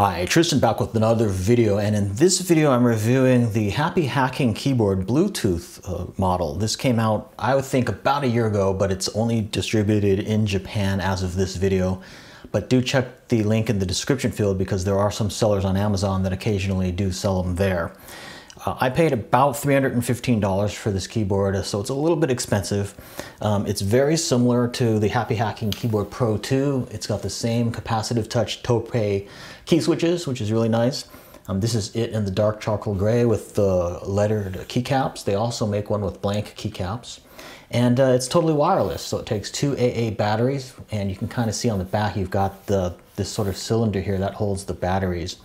Hi, Tristan back with another video, and in this video I'm reviewing the Happy Hacking Keyboard Bluetooth model. This came out, I would think, about a year ago, but it's only distributed in Japan as of this video. But do check the link in the description field because there are some sellers on Amazon that occasionally do sell them there. I paid about $315 for this keyboard, so it's a little bit expensive. It's very similar to the Happy Hacking Keyboard Pro 2. It's got the same capacitive touch Tope key switches, which is really nice. This is it in the dark charcoal gray with the lettered keycaps. They also make one with blank keycaps. And it's totally wireless, so it takes 2 AA batteries, and you can kind of see on the back you've got this sort of cylinder here that holds the batteries.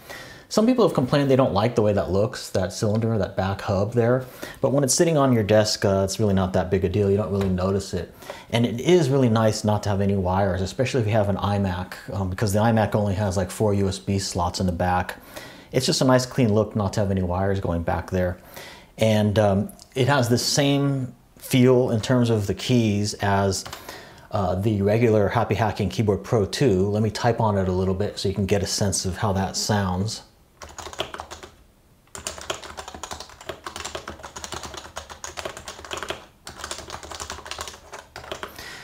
Some people have complained they don't like the way that looks, that cylinder, that back hub there. But when it's sitting on your desk, it's really not that big a deal. You don't really notice it. And it is really nice not to have any wires, especially if you have an iMac, because the iMac only has like 4 USB slots in the back. It's just a nice clean look not to have any wires going back there. And it has the same feel in terms of the keys as the regular Happy Hacking Keyboard Pro 2. Let me type on it a little bit so you can get a sense of how that sounds.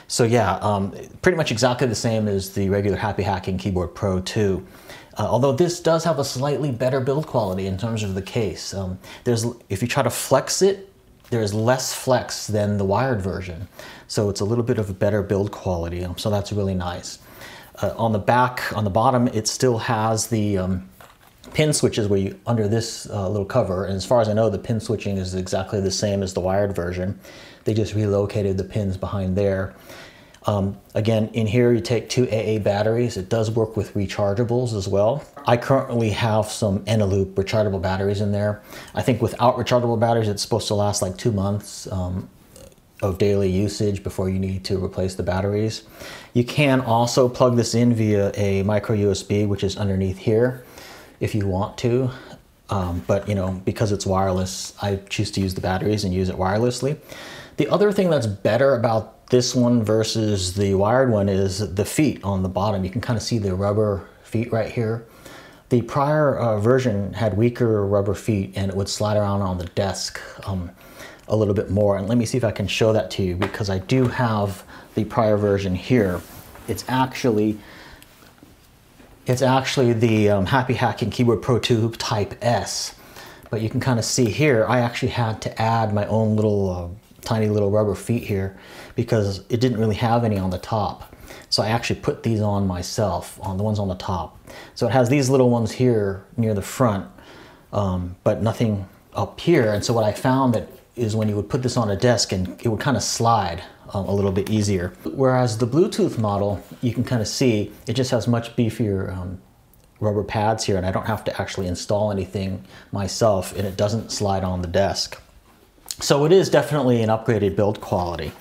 So yeah, pretty much exactly the same as the regular Happy Hacking Keyboard Pro 2. Although this does have a slightly better build quality in terms of the case. If you try to flex it, there is less flex than the wired version. So it's a little bit of a better build quality, so that's really nice. On the back, on the bottom, it still has the pin switches where you, under this little cover, and as far as I know the pin switching is exactly the same as the wired version. They just relocated the pins behind there. Again, in here you take 2 AA batteries. It does work with rechargeables as well. I currently have some Eneloop rechargeable batteries in there. I think without rechargeable batteries it's supposed to last like 2 months of daily usage before you need to replace the batteries. You can also plug this in via a micro USB, which is underneath here, if you want to, but you know, because it's wireless, I choose to use the batteries and use it wirelessly. The other thing that's better about this one versus the wired one is the feet on the bottom. You can kind of see the rubber feet right here. The prior version had weaker rubber feet and it would slide around on the desk a little bit more. And let me see if I can show that to you because I do have the prior version here. It's actually the Happy Hacking Keyboard Pro 2 Type S. But you can kind of see here, I actually had to add my own little, tiny little rubber feet here because it didn't really have any on the top. So I actually put these on myself, on the ones on the top. So it has these little ones here near the front, but nothing up here. And so what I found that is when you would put this on a desk and it would kind of slide a little bit easier. Whereas the Bluetooth model, you can kind of see, it just has much beefier rubber pads here, and I don't have to actually install anything myself, and it doesn't slide on the desk. So it is definitely an upgraded build quality.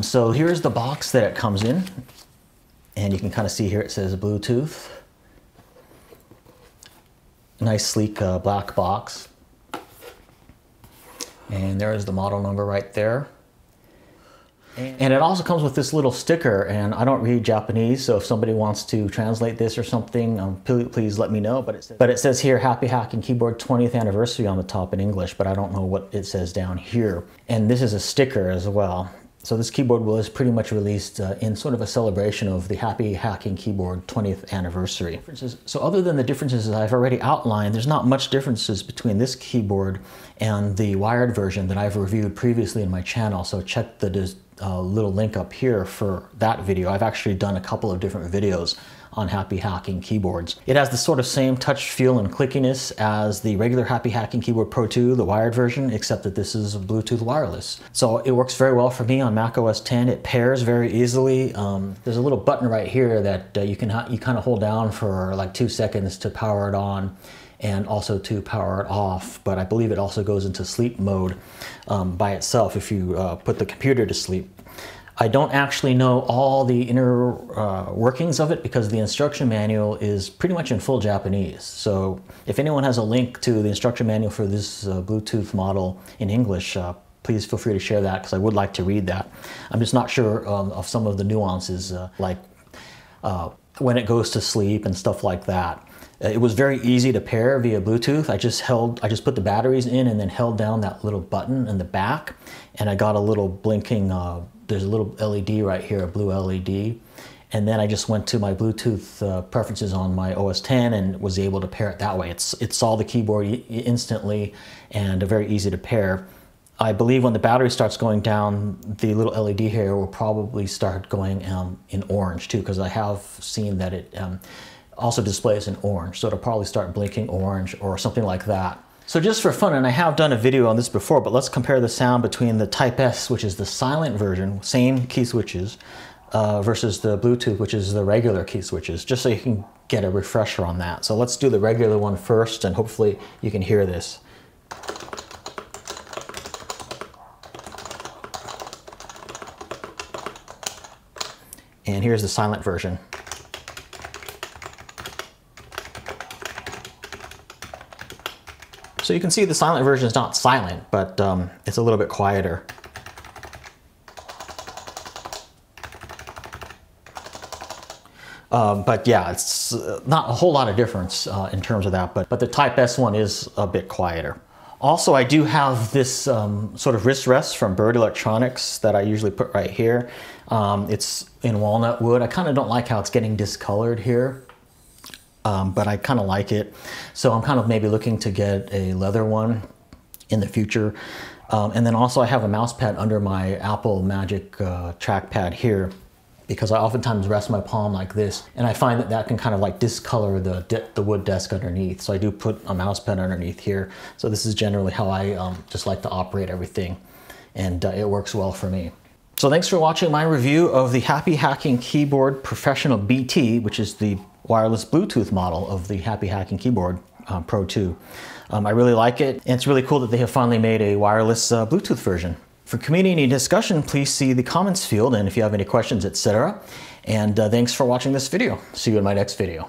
So here's the box that it comes in, and you can kind of see here it says Bluetooth. Nice sleek black box. And there is the model number right there. And it also comes with this little sticker, and I don't read Japanese, so if somebody wants to translate this or something, please let me know. But it says here, Happy Hacking Keyboard 20th Anniversary on the top in English, but I don't know what it says down here. And this is a sticker as well. So this keyboard was pretty much released in sort of a celebration of the Happy Hacking Keyboard 20th anniversary. So other than the differences that I've already outlined, there's not much differences between this keyboard and the wired version that I've reviewed previously in my channel. So check the little link up here for that video. I've actually done a couple of different videos on Happy Hacking keyboards. It has the sort of same touch feel and clickiness as the regular Happy Hacking Keyboard Pro 2, the wired version, except that this is Bluetooth wireless. So it works very well for me on Mac OS X. It pairs very easily. There's a little button right here that you kind of hold down for like 2 seconds to power it on and also to power it off, but I believe it also goes into sleep mode by itself if you put the computer to sleep. I don't actually know all the inner workings of it because the instruction manual is pretty much in full Japanese. So if anyone has a link to the instruction manual for this Bluetooth model in English, please feel free to share that because I would like to read that. I'm just not sure of some of the nuances, like when it goes to sleep and stuff like that. It was very easy to pair via Bluetooth. I just put the batteries in and then held down that little button in the back, and I got a little blinking, there's a little LED right here, a blue LED. And then I just went to my Bluetooth preferences on my OS X and was able to pair it that way. It saw the keyboard instantly and very easy to pair. I believe when the battery starts going down, the little LED here will probably start going in orange too, because I have seen that it also displays in orange. So it'll probably start blinking orange or something like that. So just for fun, and I have done a video on this before, but let's compare the sound between the Type S, which is the silent version, same key switches, versus the Bluetooth, which is the regular key switches, just so you can get a refresher on that. So let's do the regular one first, and hopefully you can hear this. And here's the silent version. So you can see the silent version is not silent, but it's a little bit quieter. But yeah, it's not a whole lot of difference in terms of that, but the Type S one is a bit quieter. Also, I do have this sort of wrist rest from Bird Electronics that I usually put right here. It's in walnut wood. I kind of don't like how it's getting discolored here, but I kind of like it. So I'm kind of maybe looking to get a leather one in the future. And then also I have a mouse pad under my Apple Magic trackpad here, because I oftentimes rest my palm like this, and I find that that can kind of like discolor the wood desk underneath. So I do put a mouse pad underneath here. So this is generally how I just like to operate everything, and it works well for me. So thanks for watching my review of the Happy Hacking Keyboard Professional BT, which is the wireless Bluetooth model of the Happy Hacking Keyboard Pro 2. I really like it, and it's really cool that they have finally made a wireless Bluetooth version. For community discussion, please see the comments field, and if you have any questions, etc. And thanks for watching this video. See you in my next video.